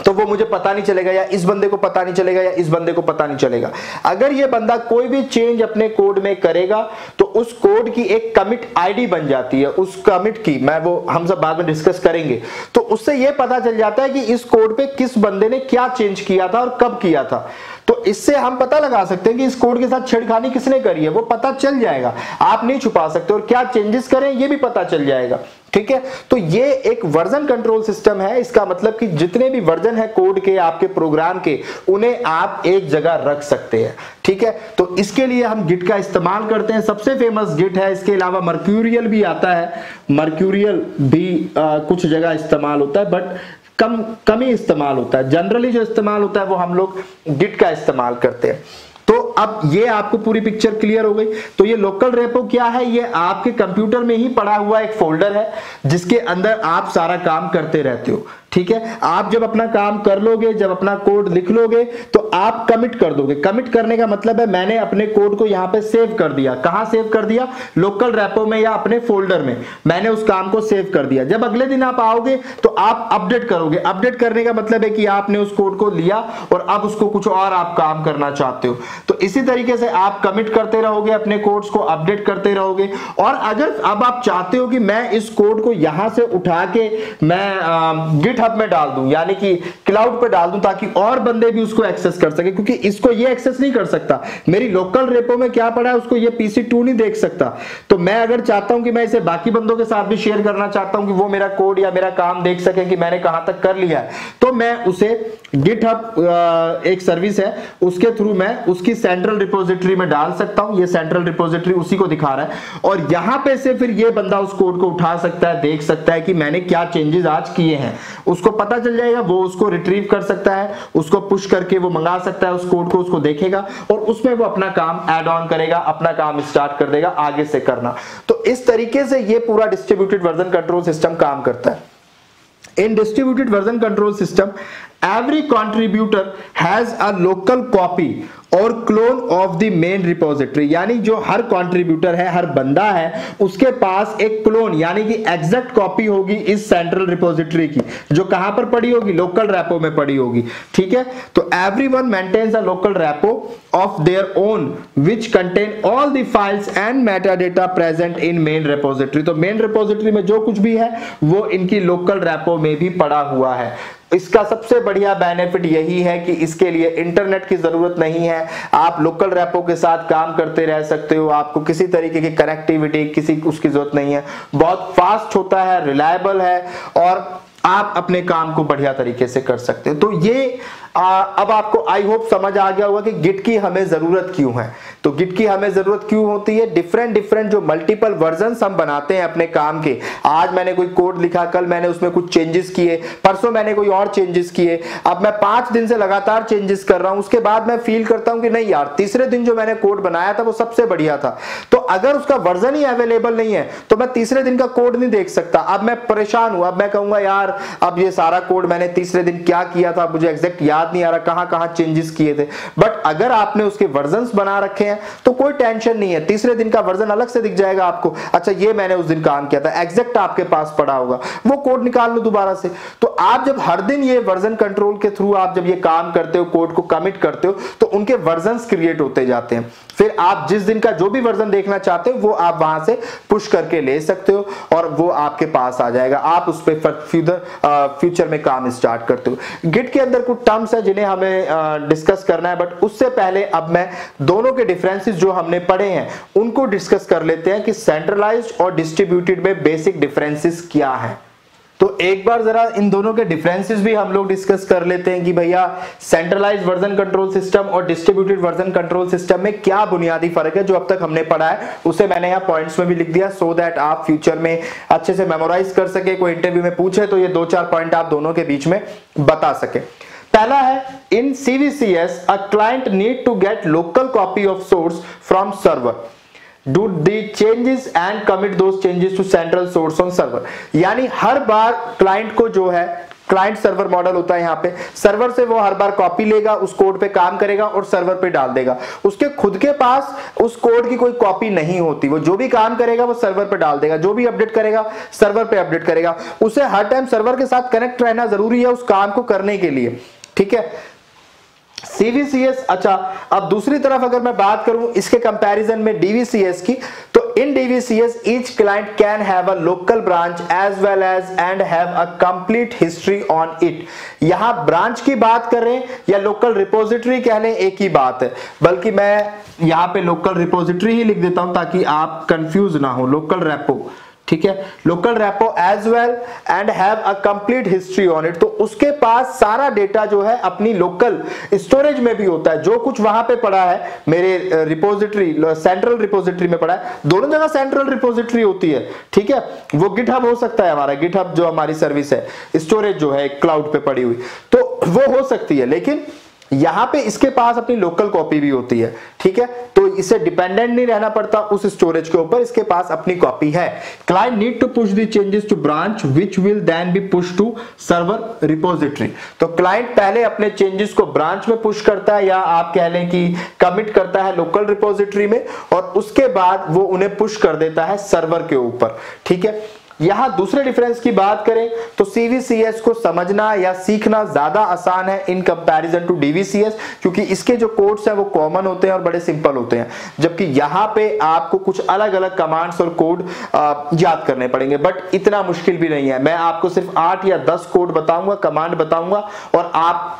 तो वो मुझे पता नहीं चलेगा, या इस बंदे को पता नहीं चलेगा, या इस बंदे को पता नहीं चलेगा। अगर ये बंदा कोई भी चेंज अपने कोड में करेगा तो उस कोड की एक कमिट आईडी बन जाती है, उस कमिट की, मैं वो हम सब बाद में डिस्कस करेंगे। तो उससे ये पता चल जाता है कि इस कोड पे किस बंदे ने क्या चेंज किया था और कब किया था, तो इससे हम पता लगा सकते हैं कि इस कोड के साथ छेड़खानी किसने करी है, वो पता चल जाएगा, आप नहीं छुपा सकते, और क्या चेंजेस करें ये भी पता चल जाएगा, ठीक है। तो ये एक वर्जन कंट्रोल सिस्टम है। इसका मतलब कि जितने भी वर्जन है कोड के, आपके प्रोग्राम के, उन्हें आप एक जगह रख सकते हैं, ठीक है। तो इसके लिए हम गिट का इस्तेमाल करते हैं, सबसे फेमस गिट है। इसके अलावा मर्क्यूरियल भी आता है, मर्क्यूरियल भी कुछ जगह इस्तेमाल होता है, बट कम ही इस्तेमाल होता है। जनरली जो इस्तेमाल होता है वो हम लोग गिट का इस्तेमाल करते हैं। तो अब ये आपको पूरी पिक्चर क्लियर हो गई। तो ये लोकल रेपो क्या है, ये आपके कंप्यूटर में ही पड़ा हुआ एक फोल्डर है जिसके अंदर आप सारा काम करते रहते हो, ठीक है। आप जब अपना काम कर लोगे, जब अपना कोड लिख लोगे तो आप कमिट कर दोगे। कमिट करने का मतलब है मैंने अपने कोड को यहाँ पे सेव कर दिया। कहाँ सेव कर दिया? लोकल रेपो में या अपने फोल्डर में मैंने उस काम को सेव कर दिया। जब अगले दिन आप आओगे तो आप अपडेट करोगे। अपडेट करने का मतलब है कि आपने उस कोड को लिया और अब उसको कुछ और आप काम करना चाहते हो। तो इसी तरीके से आप कमिट करते रहोगे, अपने कोड्स को अपडेट करते रहोगे। और अगर अब आप चाहते हो कि मैं इस कोड को यहाँ से उठा के मैं GitHub में डाल दूं, यानी कि क्लाउड पे डाल दूं ताकि और बंदे भी उसको एक्सेस कर सके, क्योंकि इसको ये एक्सेस नहीं कर सकता, मेरी लोकल रेपो में क्या पड़ा है उसको ये PC2 नहीं देख सकता। तो मैं अगर चाहता हूं कि मैं इसे बाकी बंदों के साथ भी शेयर करना चाहता हूं कि वो मेरा कोड या मेरा काम देख सके कि मैंने कहां तक कर लिया है, तो मैं उसे GitHub एक सर्विस है उसके थ्रू मैं उसकी सेंट्रल रिपोजिटरी में डाल सकता हूं। ये सेंट्रल रिपोजिटरी उसी को दिखा रहा है और यहां पे से फिर ये बंदा उस कोड को उठा सकता है, देख सकता है कि मैंने क्या चेंजेस आज किए हैं। उसको पता चल जाएगा, वो उसको रिट्रीव कर सकता है, उसको पुश करके वो मंगा सकता है उस कोड को, उसको देखेगा और उसमें वो अपना काम ऐड ऑन करेगा, अपना काम स्टार्ट कर देगा आगे से करना। तो इस तरीके से ये पूरा डिस्ट्रीब्यूटेड वर्जन कंट्रोल सिस्टम काम करता है। In distributed version control system, every contributor has a local copy और clone of the main repository, यानी जो हर कंट्रीब्यूटर है, हर बंदा है, उसके पास एक क्लोन यानी कि एग्जैक्ट कॉपी होगी इस सेंट्रल रिपोजिटरी की, जो कहां पर पड़ी होगी, लोकल रैपो में पड़ी होगी। ठीक है, तो everyone maintains a local repo of their own which contain all the files and meta data present in main repository. तो मेन रिपोजिटरी में जो कुछ भी है वो इनकी लोकल रैपो में भी पड़ा हुआ है। इसका सबसे बढ़िया बेनिफिट यही है कि इसके लिए इंटरनेट की जरूरत नहीं है, आप लोकल रैपो के साथ काम करते रह सकते हो, आपको किसी तरीके की कनेक्टिविटी किसी उसकी जरूरत नहीं है, बहुत फास्ट होता है, रिलायबल है और आप अपने काम को बढ़िया तरीके से कर सकते हो। तो ये अब आपको आई होप समझ आ गया होगा कि गिट की हमें जरूरत क्यों है। तो गिट की हमें जरूरत क्यों होती है, डिफरेंट डिफरेंट जो मल्टीपल वर्जन हम बनाते हैं अपने काम के, आज मैंने कोई कोड लिखा, कल मैंने उसमें कुछ चेंजेस किए, परसों मैंने कोई और चेंजेस किए, अब मैं 5 दिन से लगातार चेंजेस कर रहा हूं, उसके बाद मैं फील करता हूं कि नहीं यार, तीसरे दिन जो मैंने कोड बनाया था वो सबसे बढ़िया था। तो अगर उसका वर्जन ही अवेलेबल नहीं है तो मैं तीसरे दिन का कोड नहीं देख सकता, अब मैं परेशान हूं, अब मैं कहूंगा यार अब ये सारा कोड मैंने तीसरे दिन क्या किया था, मुझे एग्जैक्ट याद नहीं आ रहा, कहां-कहां चेंजेस किए थे। बट अगर आपने उसके वर्जन्स बना रखे हैं तो कोई टेंशन नहीं है, तीसरे दिन का वर्जन अलग से दिख जाएगा आपको, अच्छा ये मैंने उस दिन काम किया था, एग्जैक्ट आपके पास पड़ा होगा, वो कोड निकाल लो दोबारा से। तो आप जब हर दिन ये वर्जन कंट्रोल के थ्रू आप जब ये काम करते हो, कोड को कमिट करते हो, तो उनके वर्जन्स क्रिएट होते जाते हैं, फिर आप जिस दिन का जो भी वर्जन देखना चाहते हो वो आप वहां से पुश करके ले सकते हो और वो आपके पास आ जाएगा, आप उस पे फ्यूचर में काम स्टार्ट करते हो। गिट के अंदर कुछ टर्म्स है जिन्हें हमें डिस्कस करना है, बट उससे पहले अब मैं दोनों के डिफरेंसेस जो हमने पढ़े हैं उनको डिस्कस कर लेते हैं कि सेंट्रलाइज्ड और डिस्ट्रीब्यूटेड में बेसिक डिफरेंसेस क्या है। तो एक बार जरा इन दोनों के डिफरेंसेस भी हम लोग डिस्कस कर लेते हैं कि भैया सेंट्रलाइज्ड वर्जन कंट्रोल सिस्टम और डिस्ट्रीब्यूटेड वर्जन कंट्रोल सिस्टम में क्या बुनियादी फर्क है। जो अब तक हमने पढ़ा है उसे मैंने यहाँ पॉइंट्स में भी लिख दिया सो दैट आप फ्यूचर में अच्छे से मेमोराइज कर सके, कोई इंटरव्यू में पूछे तो ये 2-4 पॉइंट आप दोनों के बीच में बता सके। पहला है, in CVCS a client need to get local copy of source from server, do the changes and commit those changes to central source on server। यानी हर बार क्लाइंट को जो है, क्लाइंट सर्वर मॉडल होता है, यहाँ पे सर्वर से वो हर बार कॉपी लेगा, उस कोड पे काम करेगा और सर्वर पे डाल देगा, उसके खुद के पास उस कोड की कोई कॉपी नहीं होती, वो जो भी काम करेगा वो सर्वर पे डाल देगा, जो भी अपडेट करेगा सर्वर पे अपडेट करेगा, उसे हर टाइम सर्वर के साथ कनेक्ट रहना जरूरी है उस काम को करने के लिए। ठीक है, CVCS। अच्छा, अब दूसरी तरफ अगर मैं बात करूं इसके कंपैरिजन में DVCS की, तो in DVCS each client can have a local branch as well as and have a complete history on it। यहां ब्रांच की बात कर रहे हैं या लोकल रिपोजिटरी कह लें, एक ही बात है, बल्कि मैं यहां पे लोकल रिपोजिटरी ही लिख देता हूं ताकि आप कंफ्यूज ना हो, लोकल रैपो। ठीक है, local repo as well and have a complete history on it, तो उसके पास सारा डेटा जो है अपनी लोकल स्टोरेज में भी होता है, जो कुछ वहां पे पड़ा है मेरे रिपोजिटरी, सेंट्रल रिपोजिटरी में पड़ा है, दोनों जगह सेंट्रल रिपोजिटरी होती है। ठीक है, वो गिटहब हो सकता है, हमारा गिटहब जो हमारी सर्विस है, स्टोरेज जो है क्लाउड पे पड़ी हुई, तो वो हो सकती है, लेकिन यहां पे इसके पास अपनी लोकल कॉपी भी होती है। ठीक है, तो इसे डिपेंडेंट नहीं रहना पड़ता उस स्टोरेज के ऊपर, इसके पास अपनी कॉपी है। Client need to push the changes to branch which will then be push to server repository. तो क्लाइंट पहले अपने चेंजेस को ब्रांच में पुश करता है या आप कह लें कि कमिट करता है लोकल रिपोजिटरी में, और उसके बाद वो उन्हें पुश कर देता है सर्वर के ऊपर। ठीक है, यहां दूसरे डिफरेंस की बात करें तो CVCS को समझना या सीखना ज्यादा आसान है इन कंपैरिजन टू DVCS, क्योंकि इसके जो कोड्स हैं वो कॉमन होते हैं और बड़े सिंपल होते हैं, जबकि यहाँ पे आपको कुछ अलग अलग कमांड्स और कोड याद करने पड़ेंगे, बट इतना मुश्किल भी नहीं है। मैं आपको सिर्फ 8 या 10 कोड बताऊंगा, कमांड बताऊंगा, और आप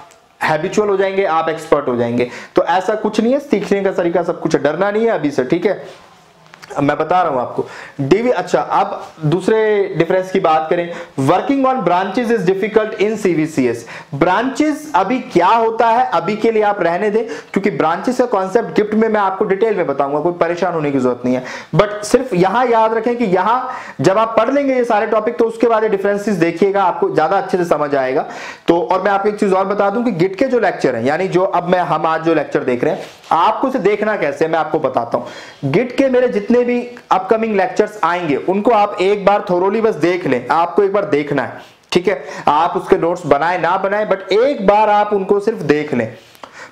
हैबिचुअल हो जाएंगे, आप एक्सपर्ट हो जाएंगे। तो ऐसा कुछ नहीं है, सीखने का तरीका सब कुछ, डरना नहीं है अभी से। ठीक है, मैं बता रहा हूं आपको डीवी। अच्छा, अब दूसरे डिफरेंस की बात करें, working on branches is difficult in CVCS. Branches अभी क्या होता है अभी के लिए आप रहने दें, क्योंकि ब्रांचेस का कॉन्सेप्ट गिफ्ट में मैं आपको डिटेल में बताऊंगा, कोई परेशान होने की जरूरत नहीं है। बट सिर्फ यहां याद रखें कि यहां जब आप पढ़ लेंगे ये सारे टॉपिक तो उसके बाद ये डिफरेंसेस देखिएगा, आपको ज्यादा अच्छे से समझ आएगा। तो और मैं आपको एक चीज और बता दूं कि गिट के जो लेक्चर हैं, यानी जो अब मैं हम आज जो लेक्चर देख रहे हैं, आपको उसे देखना कैसे मैं आपको बताता हूं। गिट के मेरे जितने भी अपकमिंग लेक्चर्स आएंगे उनको आप एक बार थोरोली बस देख लें, आपको एक बार देखना है, ठीक है। आप उसके नोट्स बनाए ना बनाए, बट एक बार आप उनको सिर्फ देख लें।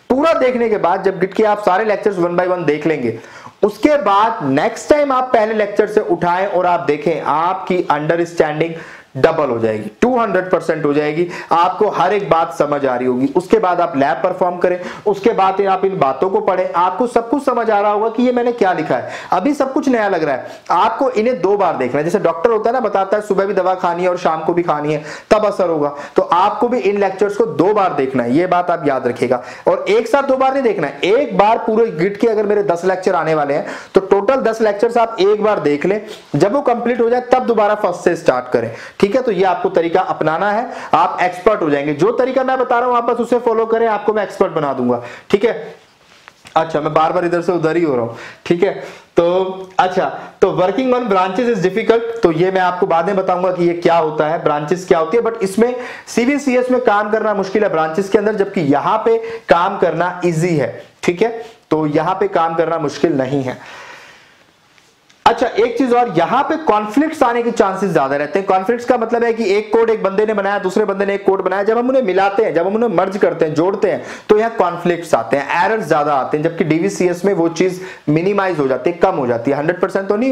पूरा देखने के बाद जब गिट के आप सारे लेक्चर्स वन बाय वन देख लेंगे, उसके बाद नेक्स्ट टाइम आप पहले लेक्चर से उठाएं और आप देखें, आपकी अंडरस्टैंडिंग डबल हो जाएगी, 200% हो जाएगी, आपको हर एक बात समझ आ रही होगी। उसके बाद आप लैब परफॉर्म करें, उसके बाद आप इन बातों को पढ़ें, आपको सब कुछ समझ आ रहा होगा कि ये मैंने क्या लिखा है, अभी सब कुछ नया लग रहा है। आपको इन्हें दो बार देखना है, जैसे डॉक्टर होता है ना, बताता है सुबह भी दवा खानी है और शाम को भी खानी है तब असर होगा, तो आपको भी इन लेक्चर्स को दो बार देखना है, ये बात आप याद रखिएगा। और एक साथ दो बार नहीं देखना है, एक बार पूरे गिट के अगर मेरे 10 लेक्चर आने वाले हैं तो टोटल 10 लेक्चर्स आप एक बार देख लें, जब वो कंप्लीट हो जाए तब दोबारा फर्स्ट से स्टार्ट करें, ठीक है। तो ये आपको तरीका अपनाना है, आप एक्सपर्ट हो जाएंगे। जो तरीका मैं बता रहा हूं आप बस उसे फॉलो करें, आपको मैं एक्सपर्ट बना दूंगा, ठीक है। अच्छा, मैं बार बार इधर से उधर ही हो रहा हूं, ठीक है। तो अच्छा, तो working on branches is difficult, तो ये मैं आपको बाद में बताऊंगा कि ये क्या होता है, ब्रांचेस क्या होती है। बट इसमें सीवीसीएस में काम करना मुश्किल है ब्रांचेस के अंदर, जबकि यहां पे काम करना इजी है, ठीक है। तो यहां पे काम करना मुश्किल नहीं है। अच्छा, एक चीज और, यहां पे कॉन्फ्लिक्ट्स आने के चांसेस ज्यादा रहते हैं। कॉन्फ्लिक्ट्स का मतलब है कि एक कोड एक बंदे ने बनाया, दूसरे बंदे ने एक कोड बनाया, जब हम उन्हें मिलाते हैं, जब हम उन्हें मर्ज करते हैं, जोड़ते हैं, तो यहाँ कॉन्फ्लिक्ट्स आते हैं, एरर्स ज्यादा आते हैं। जबकि डीवीसीएस में वो चीज मिनिमाइज हो जाती है, कम हो जाती है। 100% तो नहीं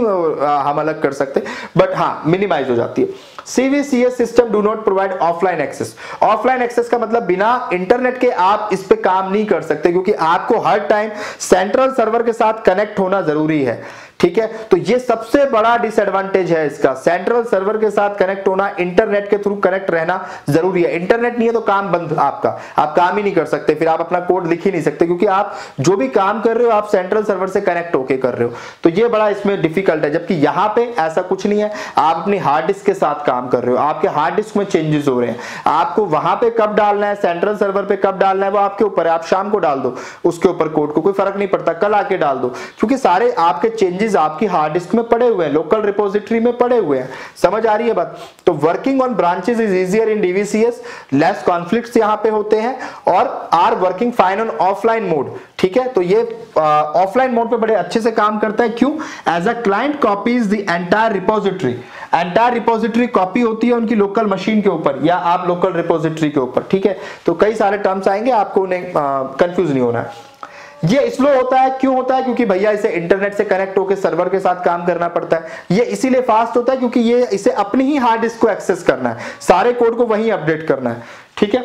हम अलग कर सकते, बट हाँ मिनिमाइज हो जाती है। CVCS system do not provide offline access. Offline access का मतलब बिना इंटरनेट के आप इस पे काम नहीं कर सकते, क्योंकि आपको हर टाइम सेंट्रल सर्वर के साथ कनेक्ट होना जरूरी है, ठीक है। तो ये सबसे बड़ा डिसएडवांटेज है इसका, सेंट्रल सर्वर के साथ कनेक्ट होना, इंटरनेट के थ्रू कनेक्ट रहना जरूरी है। इंटरनेट नहीं है तो काम बंद, आपका आप काम ही नहीं कर सकते, फिर आप अपना कोड लिख ही नहीं सकते, क्योंकि आप जो भी काम कर रहे हो आप सेंट्रल सर्वर से कनेक्ट होके कर रहे हो। तो ये बड़ा इसमें डिफिकल्ट है, जबकि यहाँ पे ऐसा कुछ नहीं है, आप अपनी हार्ड डिस्क के साथ काम कर रहे हो, आपके हार्ड डिस्क में चेंजेस हो रहे हैं, आपको वहां पे कब डालना है, सेंट्रल सर्वर पे कब डालना है, वो आपके ऊपर है। आप शाम को डाल दो उसके ऊपर कोड को, कोई फर्क नहीं पड़ता, कल आके डाल दो, क्योंकि सारे आपके चेंजेस आपकी हार्ड डिस्क में पड़े हुए हैं, लोकल रिपोजिटरी में पड़े हुए हैं। समझ आ रही है बात? तो working on branches is easier in DVCS, less conflicts यहां पे होते हैं, और are working fine on offline mode, ठीक है। तो ये ऑफलाइन मोड पे बड़े अच्छे से काम करता है, क्यों? As a client copies the entire repository, entire repository copy होती है उनकी लोकल मशीन के ऊपर या आप लोकल रिपोजिटरी के ऊपर, ठीक है। तो कई सारे टर्म्स आएंगे, आपको उन्हें कंफ्यूज नहीं होना है। ये स्लो होता है, क्यों होता है? क्योंकि भैया इसे इंटरनेट से कनेक्ट होकर सर्वर के साथ काम करना पड़ता है। ये इसीलिए फास्ट होता है क्योंकि ये इसे अपनी ही हार्ड डिस्क को एक्सेस करना है, सारे कोड को वहीं अपडेट करना है, ठीक है।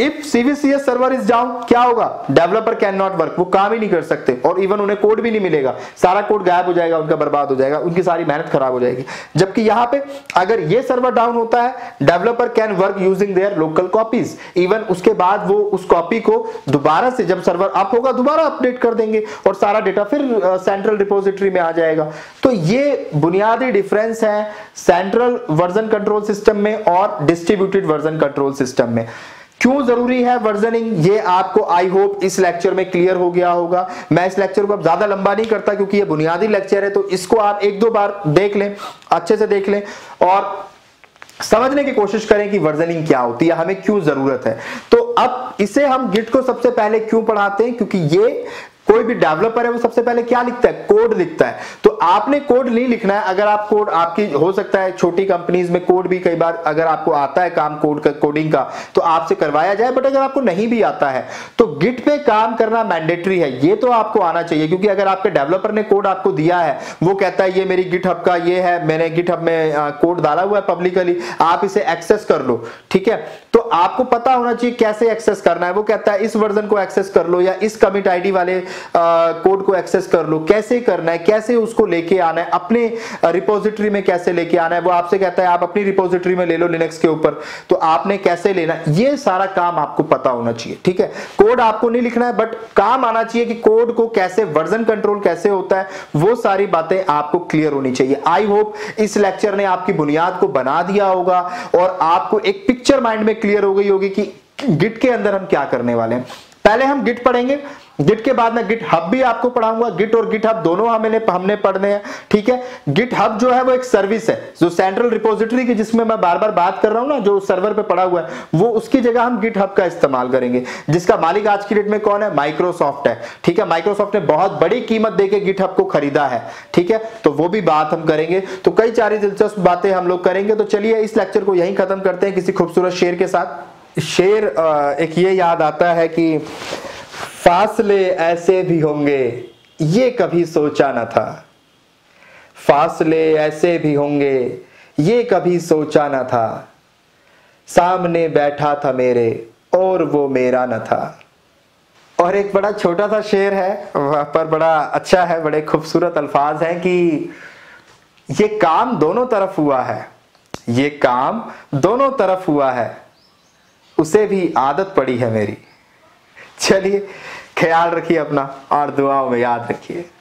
If CVCS server is down क्या होगा? डेवलपर कैन नॉट वर्क, वो काम ही नहीं कर सकते, और इवन उन्हें कोड भी नहीं मिलेगा, सारा कोड गायब हो जाएगा उनका, बर्बाद हो जाएगा, उनकी सारी मेहनत खराब हो जाएगी। जबकि यहाँ पे अगर ये सर्वर डाउन होता है, developer can work using their local copies, even उसके बाद वो उस कॉपी को दोबारा से जब सर्वर अप होगा दोबारा अपडेट कर देंगे और सारा डेटा फिर सेंट्रल रिपोजिटरी में आ जाएगा। तो ये बुनियादी डिफरेंस है सेंट्रल वर्जन कंट्रोल सिस्टम में और डिस्ट्रीब्यूटेड वर्जन कंट्रोल सिस्टम में। क्यों जरूरी है वर्जनिंग, ये आपको आई होप इस लेक्चर में क्लियर हो गया होगा। मैं इस लेक्चर को अब ज्यादा लंबा नहीं करता क्योंकि ये बुनियादी लेक्चर है, तो इसको आप एक दो बार देख लें, अच्छे से देख लें और समझने की कोशिश करें कि वर्जनिंग क्या होती है, हमें क्यों जरूरत है। तो अब इसे हम गिट को सबसे पहले क्यों पढ़ाते हैं, क्योंकि ये कोई भी डेवलपर है वो सबसे पहले क्या लिखता है? कोड लिखता है। तो आपने कोड नहीं लिखना है, अगर आप कोड आपकी हो सकता है छोटी कंपनीज में कोड भी कई बार अगर आपको आता है काम कोड का, कोडिंग का, तो आपसे करवाया जाए, बट अगर आपको नहीं भी आता है तो गिट पे काम करना मैंडेटरी है, ये तो आपको आना चाहिए। क्योंकि अगर आपके डेवलपर ने कोड आपको दिया है, वो कहता है ये मेरी गिटहब का ये है, मैंने गिटहब में कोड डाला हुआ है पब्लिकली, आप इसे एक्सेस कर लो, ठीक है। तो आपको पता होना चाहिए कैसे एक्सेस करना है। वो कहता है इस वर्जन को एक्सेस कर लो या इस कमिट आईडी वाले कोड को एक्सेस कर लो, कैसे करना है, कैसे उसको लेके आना है अपने रिपोजिटरी में, कैसे लेके आना है। वो आपसे कहता है आप अपनी रिपोजिटरी में ले लो लिनक्स के ऊपर, तो आपने कैसे लेना, ये सारा काम आपको पता होना चाहिए। ठीक है, कोड आपको नहीं लिखना है बट काम आना चाहिए कि कोड को कैसे, वर्जन कंट्रोल कैसे होता है, वो सारी बातें आपको क्लियर होनी चाहिए। आई होप इस लेक्चर ने आपकी बुनियाद को बना दिया होगा और आपको एक पिक्चर माइंड में क्लियर हो गई होगी कि गिट के अंदर हम क्या करने वाले हैं। पहले हम गिट पढ़ेंगे, गिट के बाद मैं गिटहब भी आपको पढ़ाऊंगा, गिट और गिटहब दोनों हमने पढ़ने हैं। ठीक है, गिटहब जो है वो एक सर्विस है जो सेंट्रल रिपोजिटरी की, जिसमें मैं बार बार बात कर रहा हूं ना, जो सर्वर पे पड़ा हुआ है, वो उसकी जगह हम गिटहब का इस्तेमाल करेंगे, जिसका मालिक आज की डेट में कौन है, माइक्रोसॉफ्ट है। ठीक है, माइक्रोसॉफ्ट ने बहुत बड़ी कीमत देकर गिटहब को खरीदा है। ठीक है, तो वो भी बात हम करेंगे, तो कई सारी दिलचस्प बातें हम लोग करेंगे। तो चलिए इस लेक्चर को यहीं खत्म करते हैं किसी खूबसूरत शेर के साथ। शेर एक ये याद आता है कि फासले ऐसे भी होंगे ये कभी सोचा न था, फासले ऐसे भी होंगे ये कभी सोचा न था, सामने बैठा था मेरे और वो मेरा न था। और एक बड़ा छोटा सा शेर है वहाँ पर, बड़ा अच्छा है, बड़े खूबसूरत अल्फाज हैं कि ये काम दोनों तरफ हुआ है, ये काम दोनों तरफ हुआ है, उसे भी आदत पड़ी है मेरी। चलिए, ख्याल रखिए अपना और दुआओं में याद रखिए।